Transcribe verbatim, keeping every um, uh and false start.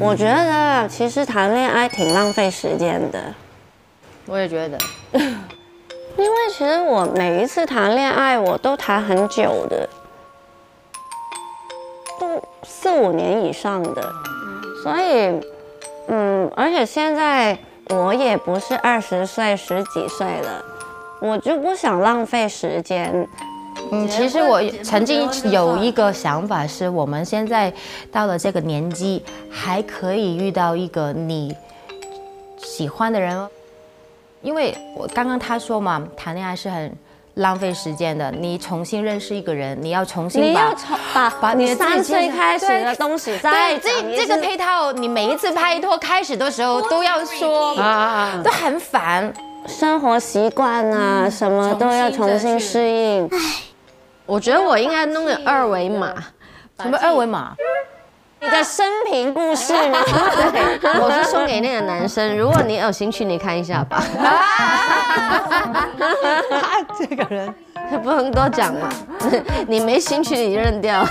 我觉得其实谈恋爱挺浪费时间的，我也觉得，因为其实我每一次谈恋爱我都谈很久的，都四五年以上的，所以，嗯，而且现在我也不是二十岁十几岁了，我就不想浪费时间。 嗯，其实我曾经有一个想法，是我们现在到了这个年纪，还可以遇到一个你喜欢的人，因为我刚刚他说嘛，谈恋爱是很浪费时间的。你重新认识一个人，你要重新你要重把把你三岁开始的东西再这这个配套，你每一次拍拖开始的时候都要说，啊，都很烦，生活习惯啊什么都要重新适应。 我觉得我应该弄个二维码，什么二维码？你的生平故事吗？我是送给那个男生，如果你有兴趣，你看一下吧。他这个人，他不能多讲嘛，你没兴趣你就扔掉。